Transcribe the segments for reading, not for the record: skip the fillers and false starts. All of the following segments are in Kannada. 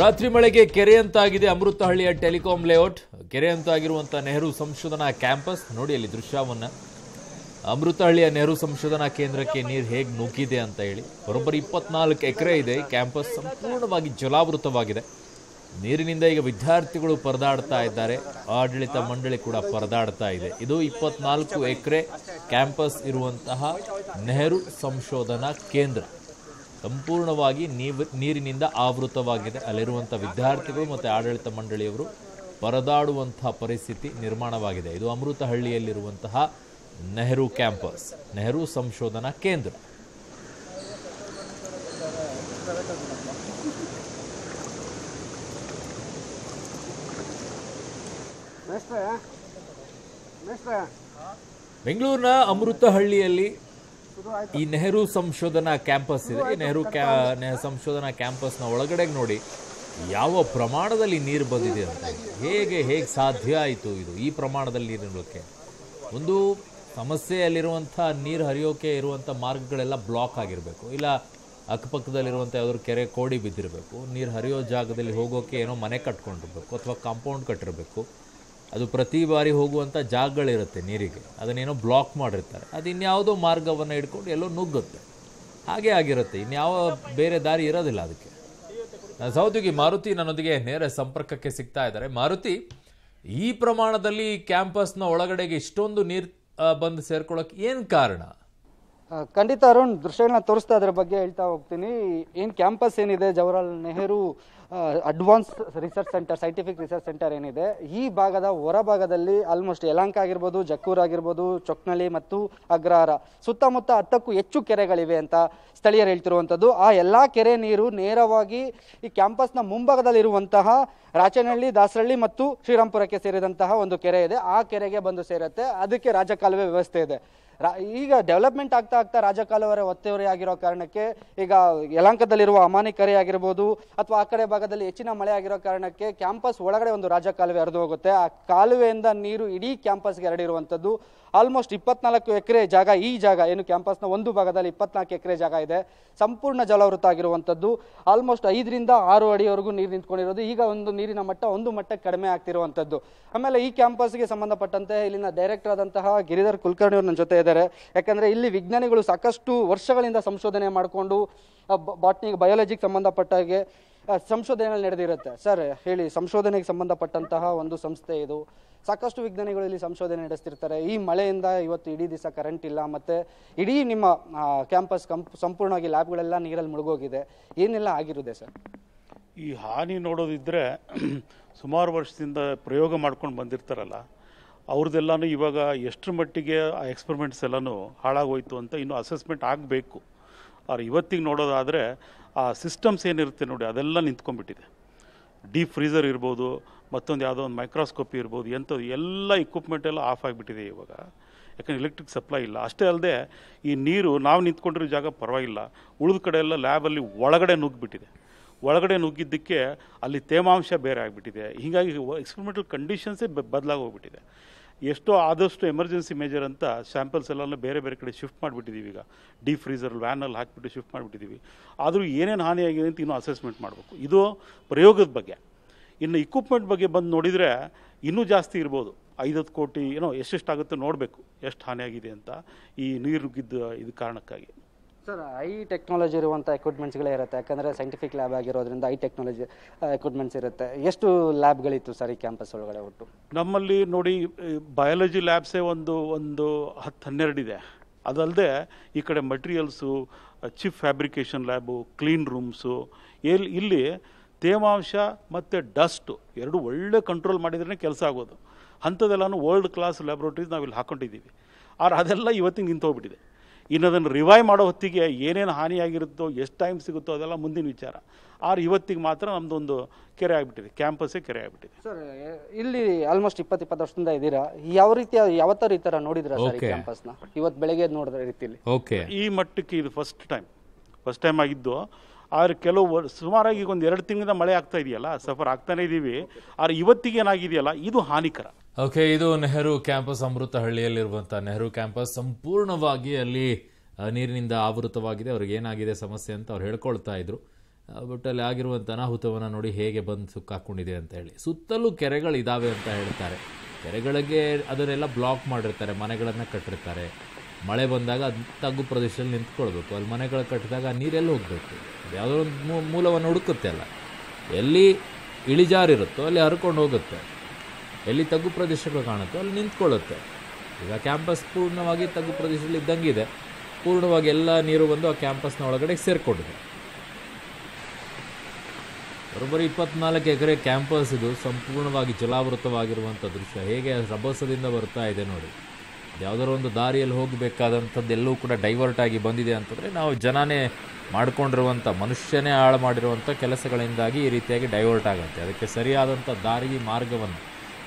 ರಾತ್ರಿ ಮಳೆಗೆ ಕೆರೆಯಂತಾಗಿದೆ ಅಮೃತಹಳ್ಳಿಯ ಟೆಲಿಕಾಂ ಲೇಔಟ್. ಕೆರೆಯಂತಾಗಿರುವಂತ ನೆಹರು ಸಂಶೋಧನಾ ಕ್ಯಾಂಪಸ್ ನೋಡಿ ಅಲ್ಲಿ ದೃಶ್ಯವನ್ನ. ಅಮೃತಹಳ್ಳಿಯ ನೆಹರು ಸಂಶೋಧನಾ ಕೇಂದ್ರಕ್ಕೆ ನೀರು ಹೇಗೆ ನುಗ್ಗಿದೆ ಅಂತ ಹೇಳಿ ಬರೋಬ್ಬರಿ 24 ಎಕರೆ ಇದೆ. ಕ್ಯಾಂಪಸ್ ಸಂಪೂರ್ಣವಾಗಿ ಜಲಾವೃತವಾಗಿದೆ. ನೀರಿನಿಂದ ಈಗ ವಿದ್ಯಾರ್ಥಿಗಳು ಪರದಾಡ್ತಾ ಇದ್ದಾರೆ, ಆಡಳಿತ ಮಂಡಳಿ ಕೂಡ ಪರದಾಡ್ತಾ ಇದೆ. ಇದು 24 ಎಕರೆ ಕ್ಯಾಂಪಸ್ ಇರುವಂತಹ ನೆಹರು ಸಂಶೋಧನಾ ಕೇಂದ್ರ ಸಂಪೂರ್ಣವಾಗಿ ನೀರಿನಿಂದ ಆವೃತವಾಗಿದೆ. ಅಲ್ಲಿರುವಂತ ವಿದ್ಯಾರ್ಥಿಗಳು ಮತ್ತು ಆಡಳಿತ ಮಂಡಳಿಯವರು ಪರದಾಡುವಂತಹ ಪರಿಸ್ಥಿತಿ ನಿರ್ಮಾಣವಾಗಿದೆ. ಇದು ಅಮೃತಹಳ್ಳಿಯಲ್ಲಿರುವಂತಹ ನೆಹರು ಕ್ಯಾಂಪಸ್, ನೆಹರು ಸಂಶೋಧನಾ ಕೇಂದ್ರ. ಬೆಂಗಳೂರಿನ ಅಮೃತಹಳ್ಳಿಯಲ್ಲಿ ಈ ನೆಹರು ಸಂಶೋಧನಾ ಕ್ಯಾಂಪಸ್ ಇದೆ. ಈ ಸಂಶೋಧನಾ ಕ್ಯಾಂಪಸ್ನ ಒಳಗಡೆ ನೋಡಿ ಯಾವ ಪ್ರಮಾಣದಲ್ಲಿ ನೀರು ಬಂದಿದೆ ಅಂತ, ಹೇಗೆ ಸಾಧ್ಯ ಆಯಿತು ಇದು ಈ ಪ್ರಮಾಣದಲ್ಲಿ ನೀರು ನಿಲ್ಲೋಕ್ಕೆ. ಒಂದು ಸಮಸ್ಯೆಯಲ್ಲಿರುವಂಥ ನೀರು ಹರಿಯೋಕೆ ಇರುವಂಥ ಮಾರ್ಗಗಳೆಲ್ಲ ಬ್ಲಾಕ್ ಆಗಿರಬೇಕು, ಇಲ್ಲ ಅಕ್ಕಪಕ್ಕದಲ್ಲಿರುವಂಥ ಯಾವ್ದಾದ್ರು ಕೆರೆ ಕೋಡಿ ಬಿದ್ದಿರಬೇಕು, ನೀರು ಹರಿಯೋ ಜಾಗದಲ್ಲಿ ಹೋಗೋಕ್ಕೆ ಏನೋ ಮನೆ ಕಟ್ಕೊಂಡಿರಬೇಕು ಅಥವಾ ಕಾಂಪೌಂಡ್ ಕಟ್ಟಿರಬೇಕು. ಅದು ಪ್ರತಿ ಬಾರಿ ಹೋಗುವಂಥ ಜಾಗಗಳಿರುತ್ತೆ ನೀರಿಗೆ, ಅದನ್ನೇನೋ ಬ್ಲಾಕ್ ಮಾಡಿರ್ತಾರೆ. ಅದು ಇನ್ಯಾವುದೋ ಮಾರ್ಗವನ್ನು ಹಿಡ್ಕೊಂಡು ಎಲ್ಲೋ ನುಗ್ಗುತ್ತೆ, ಹಾಗೆ ಆಗಿರುತ್ತೆ, ಇನ್ಯಾವ ಬೇರೆ ದಾರಿ ಇರೋದಿಲ್ಲ. ಅದಕ್ಕೆ ಸೌದಿಗೆ ಮಾರುತಿ ನನ್ನೊಂದಿಗೆ ನೇರ ಸಂಪರ್ಕಕ್ಕೆ ಸಿಗ್ತಾ ಇದ್ದಾರೆ. ಮಾರುತಿ, ಈ ಪ್ರಮಾಣದಲ್ಲಿ ಕ್ಯಾಂಪಸ್ನ ಒಳಗಡೆಗೆ ಇಷ್ಟೊಂದು ನೀರು ಬಂದು ಸೇರ್ಕೊಳ್ಳೋಕೆ ಏನು ಕಾರಣ? ಖಂಡಿತ ಅರುಣ್, ದೃಶ್ಯಗಳನ್ನ ತೋರಿಸ್ತಾ ಅದರ ಬಗ್ಗೆ ಹೇಳ್ತಾ ಹೋಗ್ತೀನಿ. ಏನು ಕ್ಯಾಂಪಸ್ ಏನಿದೆ Jawaharlal Nehru advance research centre, scientific research centre ಏನಿದೆ, ಈ ಭಾಗದ ಹೊರಭಾಗದಲ್ಲಿ ಆಲ್ಮೋಸ್ಟ್ ಯಲಹಂಕ ಆಗಿರ್ಬೋದು, ಜಕ್ಕೂರ್ ಆಗಿರ್ಬೋದು, ಚೊಕ್ನಳ್ಳಿ ಮತ್ತು ಅಗ್ರಹಾರ ಸುತ್ತಮುತ್ತ 10ಕ್ಕೂ ಹೆಚ್ಚು ಕೆರೆಗಳಿವೆ ಅಂತ ಸ್ಥಳೀಯರು ಹೇಳ್ತಿರುವಂಥದ್ದು. ಆ ಎಲ್ಲ ಕೆರೆ ನೀರು ನೇರವಾಗಿ ಈ ಕ್ಯಾಂಪಸ್ನ ಮುಂಭಾಗದಲ್ಲಿರುವಂತಹ ರಾಚನಹಳ್ಳಿ, ದಾಸರಹಳ್ಳಿ ಮತ್ತು ಶ್ರೀರಾಂಪುರಕ್ಕೆ ಸೇರಿದಂತಹ ಒಂದು ಕೆರೆ ಇದೆ, ಆ ಕೆರೆಗೆ ಬಂದು ಸೇರುತ್ತೆ. ಅದಕ್ಕೆ ರಾಜಕಾಲುವೆ ವ್ಯವಸ್ಥೆ ಇದೆ. ಈಗ ಡೆವಲಪ್ಮೆಂಟ್ ಆಗ್ತಾ ಆಗ್ತಾ ರಾಜಕಾಲುವೆ ಒತ್ತುವರಿ ಆಗಿರೋ ಕಾರಣಕ್ಕೆ ಈಗ ಯಲಹಂಕದಲ್ಲಿರುವ ಅಮಾನಿ ಕೆರೆ ಆಗಿರ್ಬೋದು ಅಥವಾ ಆ ಕಡೆ ಭಾಗದಲ್ಲಿ ಹೆಚ್ಚಿನ ಮಳೆ ಆಗಿರೋ ಕಾರಣಕ್ಕೆ ಕ್ಯಾಂಪಸ್ ಒಳಗಡೆ ಒಂದು ರಾಜಕಾಲುವೆ ಹರಿದು ಹೋಗುತ್ತೆ. ಆ ಕಾಲುವೆಯಿಂದ ನೀರು ಇಡೀ ಕ್ಯಾಂಪಸ್ಗೆ ಹರಡಿರುವಂಥದ್ದು. ಆಲ್ಮೋಸ್ಟ್ 24 ಎಕರೆ ಜಾಗ, ಈ ಜಾಗ ಏನು ಕ್ಯಾಂಪಸ್ನ ಒಂದು ಭಾಗದಲ್ಲಿ 24 ಎಕರೆ ಜಾಗ ಇದೆ, ಸಂಪೂರ್ಣ ಜಲಾವೃತ ಆಗಿರುವಂಥದ್ದು. ಆಲ್ಮೋಸ್ಟ್ 5 ರಿಂದ 6 ಅಡಿವರೆಗೂ ನೀರು ನಿಂತ್ಕೊಂಡಿರೋದು. ಈಗ ಒಂದು ನೀರಿನ ಮಟ್ಟ ಒಂದು ಮಟ್ಟಕ್ಕೆ ಕಡಿಮೆ ಆಗ್ತಿರುವಂಥದ್ದು. ಆಮೇಲೆ ಈ ಕ್ಯಾಂಪಸ್ಗೆ ಸಂಬಂಧಪಟ್ಟಂತೆ ಇಲ್ಲಿನ ಡೈರೆಕ್ಟರ್ ಆದಂತಹ ಗಿರಿಧರ್ ಕುಲಕರ್ಣಿ ಅವ್ರ ನನ್ನ ಜೊತೆ ಇದ್ದಾರೆ. ಯಾಕಂದರೆ ಇಲ್ಲಿ ವಿಜ್ಞಾನಿಗಳು ಸಾಕಷ್ಟು ವರ್ಷಗಳಿಂದ ಸಂಶೋಧನೆ ಮಾಡಿಕೊಂಡು ಬಾಟ್ನಿಗೆ, ಬಯಾಲಜಿಗೆ ಸಂಬಂಧಪಟ್ಟಾಗೆ ಸಂಶೋಧನೆಗಳು ನಡೆದಿರುತ್ತೆ. ಸರ್ ಹೇಳಿ, ಸಂಶೋಧನೆಗೆ ಸಂಬಂಧಪಟ್ಟಂತಹ ಒಂದು ಸಂಸ್ಥೆ ಇದು, ಸಾಕಷ್ಟು ವಿಜ್ಞಾನಿಗಳು ಇಲ್ಲಿ ಸಂಶೋಧನೆ ನಡೆಸ್ತಿರ್ತಾರೆ. ಈ ಮಳೆಯಿಂದ ಇವತ್ತು ಇಡೀ ದಿವಸ ಕರೆಂಟ್ ಇಲ್ಲ, ಮತ್ತು ಇಡೀ ನಿಮ್ಮ ಕ್ಯಾಂಪಸ್ ಸಂಪೂರ್ಣವಾಗಿ ಲ್ಯಾಬ್ಗಳೆಲ್ಲ ನೀರಲ್ಲಿ ಮುಳುಗೋಗಿದೆ. ಏನೆಲ್ಲ ಆಗಿರುತ್ತೆ ಸರ್? ಈ ಹಾನಿ ನೋಡೋದಿದ್ದರೆ ಸುಮಾರು ವರ್ಷದಿಂದ ಪ್ರಯೋಗ ಮಾಡ್ಕೊಂಡು ಬಂದಿರ್ತಾರಲ್ಲ ಅವ್ರದ್ದೆಲ್ಲನೂ ಇವಾಗ ಎಷ್ಟರ ಮಟ್ಟಿಗೆ ಆ ಎಕ್ಸ್ಪರಿಮೆಂಟ್ಸ್ ಎಲ್ಲನೂ ಹಾಳಾಗೋಯ್ತು ಅಂತ ಇನ್ನೂ ಅಸೆಸ್ಮೆಂಟ್ ಆಗಬೇಕು. ಅವ್ರು ಇವತ್ತಿಗೆ ನೋಡೋದಾದರೆ ಆ ಸಿಸ್ಟಮ್ಸ್ ಏನಿರುತ್ತೆ ನೋಡಿ ಅದೆಲ್ಲ ನಿಂತ್ಕೊಂಡ್ಬಿಟ್ಟಿದೆ. ಡೀಪ್ ಫ್ರೀಸರ್ ಇರ್ಬೋದು, ಮತ್ತೊಂದು ಯಾವುದೋ ಒಂದು ಮೈಕ್ರೋಸ್ಕೋಪಿ ಇರ್ಬೋದು, ಎಂಥದ್ದು ಎಲ್ಲ ಇಕ್ವಿಪ್ಮೆಂಟ್ ಎಲ್ಲ ಆಫ್ ಆಗಿಬಿಟ್ಟಿದೆ ಇವಾಗ. ಯಾಕಂದರೆ ಎಲೆಕ್ಟ್ರಿಕ್ ಸಪ್ಲೈ ಇಲ್ಲ. ಅಷ್ಟೇ ಅಲ್ಲದೆ ಈ ನೀರು ನಾವು ನಿಂತ್ಕೊಂಡಿರೋ ಜಾಗ ಪರವಾಗಿಲ್ಲ, ಉಳಿದ ಕಡೆ ಎಲ್ಲ ಲ್ಯಾಬಲ್ಲಿ ಒಳಗಡೆ ನುಗ್ಗಿಬಿಟ್ಟಿದೆ. ಒಳಗಡೆ ನುಗ್ಗಿದ್ದಕ್ಕೆ ಅಲ್ಲಿ ತೇಮಾಂಶ ಬೇರೆ ಆಗಿಬಿಟ್ಟಿದೆ. ಹೀಗಾಗಿ ಎಕ್ಸ್ಪರಿಮೆಂಟಲ್ ಕಂಡೀಷನ್ಸೇ ಬದಲಾಗೋಗ್ಬಿಟ್ಟಿದೆ. ಎಷ್ಟೋ ಆದಷ್ಟು ಎಮರ್ಜೆನ್ಸಿ ಮೇಜರ್ ಅಂತ ಸ್ಯಾಂಪಲ್ಸ್ ಎಲ್ಲ ಬೇರೆ ಬೇರೆ ಕಡೆ ಶಿಫ್ಟ್ ಮಾಡಿಬಿಟ್ಟಿದ್ದೀವಿ. ಈಗ ಡೀಪ್ ಫ್ರೀಸರ್ ವ್ಯಾನಲ್ಲಿ ಹಾಕಿಬಿಟ್ಟು ಶಿಫ್ಟ್ ಮಾಡಿಬಿಟ್ಟಿದ್ದೀವಿ. ಆದರೂ ಏನೇನು ಹಾನಿಯಾಗಿದೆ ಅಂತ ಇನ್ನೂ ಅಸೆಸ್ಮೆಂಟ್ ಮಾಡಬೇಕು. ಇದು ಪ್ರಯೋಗದ ಬಗ್ಗೆ. ಇನ್ನು ಇಕ್ವಿಪ್ಮೆಂಟ್ ಬಗ್ಗೆ ಬಂದು ನೋಡಿದರೆ ಇನ್ನೂ ಜಾಸ್ತಿ ಇರ್ಬೋದು. 5-10 ಕೋಟಿ ಏನೋ ಎಷ್ಟೆಷ್ಟಾಗುತ್ತೆ ನೋಡಬೇಕು, ಎಷ್ಟು ಹಾನಿಯಾಗಿದೆ ಅಂತ ಈ ನೀರು ನುಗ್ಗಿದ್ದ ಇದು ಕಾರಣಕ್ಕಾಗಿ. ಸರ್, ಹೈ ಟೆಕ್ನಾಲಜಿ ಇರುವಂಥ ಎಕ್ವಿಪ್ಮೆಂಟ್ಸ್ಗಳೇ ಇರುತ್ತೆ, ಯಾಕಂದರೆ ಸೈಂಟಿಫಿಕ್ ಲ್ಯಾಬ್ ಆಗಿರೋದ್ರಿಂದ ಹೈ ಟೆಕ್ನಾಲಜಿ ಎಕ್ವಿಪ್ಮೆಂಟ್ಸ್ ಇರುತ್ತೆ. ಎಷ್ಟು ಲ್ಯಾಬ್ಗಳಿತ್ತು ಸರ್ ಈ ಕ್ಯಾಂಪಸ್ ಒಳಗಡೆ ಒಟ್ಟು? ನಮ್ಮಲ್ಲಿ ನೋಡಿ ಬಯಾಲಜಿ ಲ್ಯಾಬ್ಸೇ ಒಂದು 10-12 ಇದೆ. ಅದಲ್ಲದೆ ಈ ಕಡೆ materials, chip fabrication lab, clean rooms, ಇಲ್ಲಿ ತೇವಾಂಶ ಮತ್ತು ಡಸ್ಟು ಎರಡು ಒಳ್ಳೆ ಕಂಟ್ರೋಲ್ ಮಾಡಿದ್ರೇ ಕೆಲಸ ಆಗೋದು. ಅಂಥದ್ದೆಲ್ಲನೂ ವರ್ಲ್ಡ್ ಕ್ಲಾಸ್ ಲ್ಯಾಬ್ರೋಟ್ರೀಸ್ ನಾವಿಲ್ಲಿ ಹಾಕ್ಕೊಂಡಿದ್ದೀವಿ. ಆದರೆ ಅದೆಲ್ಲ ಇವತ್ತಿಗೆ ನಿಂತೋಗ್ಬಿಟ್ಟಿದೆ. ಇನ್ನು ಅದನ್ನು ರಿವೈವ್ ಮಾಡೋ ಹೊತ್ತಿಗೆ ಏನೇನು ಹಾನಿಯಾಗಿರುತ್ತೋ, ಎಷ್ಟು ಟೈಮ್ ಸಿಗುತ್ತೋ ಅದೆಲ್ಲ ಮುಂದಿನ ವಿಚಾರ. ಆದರೆ ಇವತ್ತಿಗೆ ಮಾತ್ರ ನಮ್ಮದೊಂದು ಕೆರೆ ಆಗಿಬಿಟ್ಟಿದೆ, ಕ್ಯಾಂಪಸ್ಸೇ ಕೆರೆ ಆಗಿಬಿಟ್ಟಿದೆ. ಸರ್, ಇಲ್ಲಿ ಆಲ್ಮೋಸ್ಟ್ 20-25 ವರ್ಷದಿಂದ ಇದ್ದೀರಾ. ಯಾವ ರೀತಿಯ ಯಾವತ್ತಾರು ಈ ಥರ ನೋಡಿದ್ರಾ ಸರ್ ಈ ಕ್ಯಾಂಪಸ್ನ? ಇವತ್ತು ಬೆಳಗ್ಗೆ ನೋಡಿದ್ರೆ ರೀತಿಯಲ್ಲಿ ಈ ಮಟ್ಟಕ್ಕೆ ಇದು ಫಸ್ಟ್ ಟೈಮ್ ಆಗಿದ್ದು. ಆದರೆ ಕೆಲವು ಸುಮಾರಾಗಿ ಈಗ 2 ತಿಂಗಳಿಂದ ಮಳೆ ಆಗ್ತಾ ಇದೆಯಲ್ಲ, ಸಫರ್ ಆಗ್ತಾನೇ ಇದ್ದೀವಿ. ಆದರೆ ಇವತ್ತಿಗೆ ಏನಾಗಿದೆಯಲ್ಲ ಇದು ಹಾನಿಕರ. ಓಕೆ, ಇದು ನೆಹರು ಕ್ಯಾಂಪಸ್, ಅಮೃತಹಳ್ಳಿಯಲ್ಲಿರುವಂಥ ನೆಹರು ಕ್ಯಾಂಪಸ್ ಸಂಪೂರ್ಣವಾಗಿ ಅಲ್ಲಿ ನೀರಿನಿಂದ ಆವೃತವಾಗಿದೆ. ಅವ್ರಿಗೆ ಏನಾಗಿದೆ ಸಮಸ್ಯೆ ಅಂತ ಅವ್ರು ಹೇಳ್ಕೊಳ್ತಾ ಇದ್ರು. ಬಟ್ ಅಲ್ಲಿ ಆಗಿರುವಂಥ ಅನಾಹುತವನ್ನು ನೋಡಿ ಹೇಗೆ ಬಂದು ಸುಕ್ಕಾಕೊಂಡಿದೆ ಅಂತ ಹೇಳಿ. ಸುತ್ತಲೂ ಕೆರೆಗಳಿದ್ದಾವೆ ಅಂತ ಹೇಳ್ತಾರೆ. ಕೆರೆಗಳಿಗೆ ಅದನ್ನೆಲ್ಲ ಬ್ಲಾಕ್ ಮಾಡಿರ್ತಾರೆ, ಮನೆಗಳನ್ನು ಕಟ್ಟಿರ್ತಾರೆ. ಮಳೆ ಬಂದಾಗ ಅದು ತಗ್ಗು ಪ್ರದೇಶದಲ್ಲಿ ನಿಂತ್ಕೊಳ್ಬೇಕು. ಅಲ್ಲಿ ಮನೆಗಳು ಕಟ್ಟಿದಾಗ ಆ ನೀರೆಲ್ಲ ಹೋಗಬೇಕು, ಯಾವುದೋ ಒಂದು ಮೂಲವನ್ನು ಹುಡುಕುತ್ತೆ ಅಲ್ಲ. ಎಲ್ಲಿ ಇಳಿಜಾರಿರುತ್ತೋ ಅಲ್ಲಿ ಹರ್ಕೊಂಡು ಹೋಗುತ್ತೆ, ಎಲ್ಲಿ ತಗ್ಗು ಪ್ರದೇಶಗಳು ಕಾಣುತ್ತೋ ಅಲ್ಲಿ ನಿಂತ್ಕೊಳ್ಳುತ್ತೆ. ಈಗ ಕ್ಯಾಂಪಸ್ ಪೂರ್ಣವಾಗಿ ತಗ್ಗು ಪ್ರದೇಶದಲ್ಲಿ ಇದ್ದಂಗೆ ಇದೆ, ಪೂರ್ಣವಾಗಿ ಎಲ್ಲ ನೀರು ಬಂದು ಆ ಕ್ಯಾಂಪಸ್ನ ಒಳಗಡೆ ಸೇರಿಕೊಂಡಿದೆ. ಬರೋಬ್ಬರಿ 24 ಎಕರೆ ಕ್ಯಾಂಪಸ್ ಇದು ಸಂಪೂರ್ಣವಾಗಿ ಜಲಾವೃತವಾಗಿರುವಂಥ ದೃಶ್ಯ ಹೇಗೆ ರಭಸದಿಂದ ಬರ್ತಾ ಇದೆ ನೋಡಿ. ಯಾವುದಾದ್ರು ಒಂದು ದಾರಿಯಲ್ಲಿ ಹೋಗಬೇಕಾದಂಥದ್ದು ಎಲ್ಲವೂ ಕೂಡ ಡೈವರ್ಟ್ ಆಗಿ ಬಂದಿದೆ ಅಂತಂದರೆ ನಾವು ಜನನೇ ಮಾಡಿಕೊಂಡಿರುವಂಥ, ಮನುಷ್ಯನೇ ಹಾಳು ಮಾಡಿರುವಂಥ ಕೆಲಸಗಳಿಂದಾಗಿ ಈ ರೀತಿಯಾಗಿ ಡೈವರ್ಟ್ ಆಗುತ್ತೆ. ಅದಕ್ಕೆ ಸರಿಯಾದಂಥ ದಾರಿ ಮಾರ್ಗವನ್ನು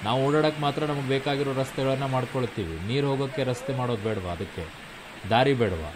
ನಾವು ಓಡಾಡೋಕ್ಕೆ ಮಾತ್ರ ನಮಗೆ ಬೇಕಾಗಿರೋ ರಸ್ತೆಗಳನ್ನು ಮಾಡ್ಕೊಳ್ತೀವಿ. ನೀರು ಹೋಗೋಕ್ಕೆ ರಸ್ತೆ ಮಾಡೋದು ಬೇಡವಾ? ಅದಕ್ಕೆ ದಾರಿ ಬೇಡವಾ?